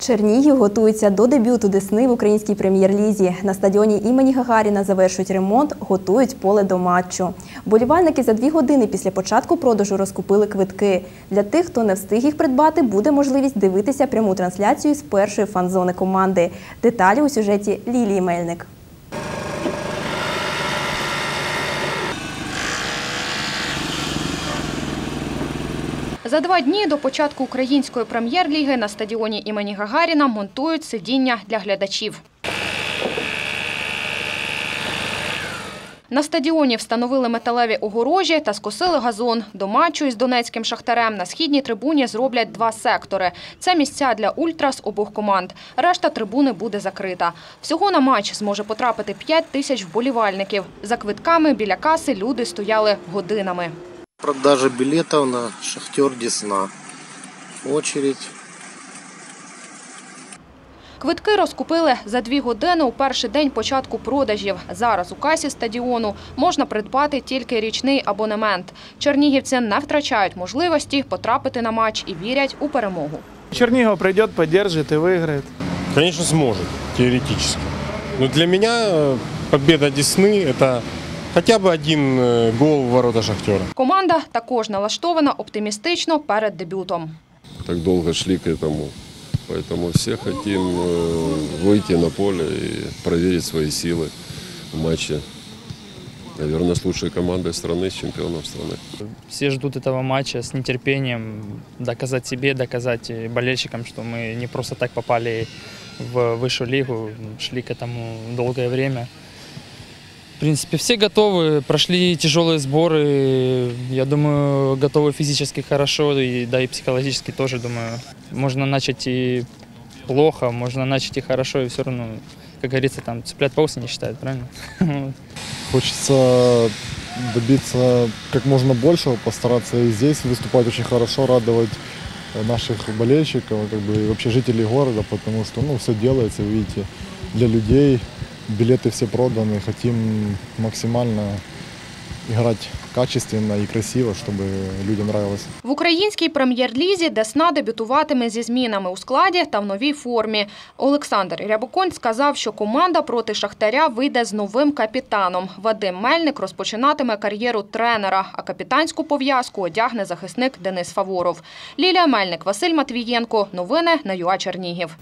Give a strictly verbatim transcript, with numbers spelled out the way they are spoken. Чернігів готується до дебюту Десни в Українській прем'єр-лізі. На стадіоні імені Гагаріна завершують ремонт, готують поле до матчу. Вболівальники за дві години після початку продажу розкупили квитки. Для тих, хто не встиг їх придбати, буде можливість дивитися пряму трансляцію з першої фан-зони команди. Деталі у сюжеті Лілії Мельник. За два дні до початку Української прем'єр-ліги на стадіоні імені Гагаріна монтують сидіння для глядачів. На стадіоні встановили металеві огорожі та скосили газон. До матчу із донецьким «Шахтарем» на східній трибуні зроблять два сектори. Це місця для ультрас обох команд. Решта трибуни буде закрита. Всього на матч зможе потрапити п'ять тисяч вболівальників. За квитками біля каси люди стояли годинами. Продажа билетов на «Шахтер» Десна. Очередь. Квитки розкупили за дві години у перший день початку продажів. Зараз у касі стадіону можна придбати тільки річний абонемент. Чернігівці не втрачають можливості потрапити на матч і вірять у перемогу. Чернігів прийде, підтримує і виграє. Звісно, зможе, теоретично. Но для мене перемога Десни – це... Хоча б один гол в ворота «Шахтера». Команда також налаштована оптимістично перед дебютом. Так довго йшли до цього, тому всі хочемо вийти на поле і перевірити свої сили в матчі. Наверное, з лучшою командою країни, з чемпіоном країни. Всі чекають цього матчу з нетерпінням, доказати собі, доказати болельщикам, що ми не просто так потрапили в вищу лігу, йшли до цього довге час. В принципе, все готовы, прошли тяжелые сборы, я думаю, готовы физически хорошо, и, да и психологически тоже, думаю. Можно начать и плохо, можно начать и хорошо, и все равно, как говорится, там цыплят по осени не считают, правильно? Хочется добиться как можно большего, постараться и здесь выступать очень хорошо, радовать наших болельщиков, как бы, и вообще жителей города, потому что ну, все делается, видите, для людей. Билеты все проданы, хотим максимально играть качественно и красиво, щоб людям нравилось. В українській прем'єр-лізі Десна дебютуватиме зі змінами у складі та в новій формі. Олександр Рябоконь сказав, що команда проти «Шахтаря» вийде з новим капітаном. Вадим Мельник розпочинатиме кар'єру тренера, а капітанську пов'язку одягне захисник Денис Фаворов. Лілія Мельник, Василь Матвієнко. Новини на ю а Чернігів.